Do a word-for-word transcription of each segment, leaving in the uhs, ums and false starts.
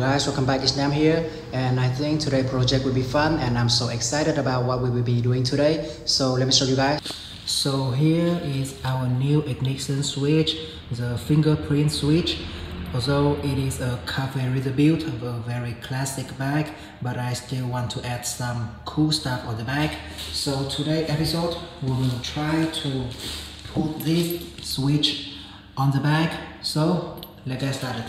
guys, welcome back. It's Nam here, and I think today's project will be fun, and I'm so excited about what we will be doing today. So let me show you guys. So here is our new ignition switch, the fingerprint switch. Although it is a cafe rebuild of a very classic bag, but I still want to add some cool stuff on the bag. So today's episode, we will try to put this switch on the bag. So let's get started.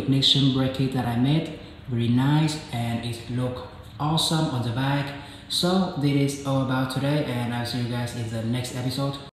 ignition bracket that I made, very nice, and it look awesome on the bike. So this is all about today, and I'll see you guys in the next episode.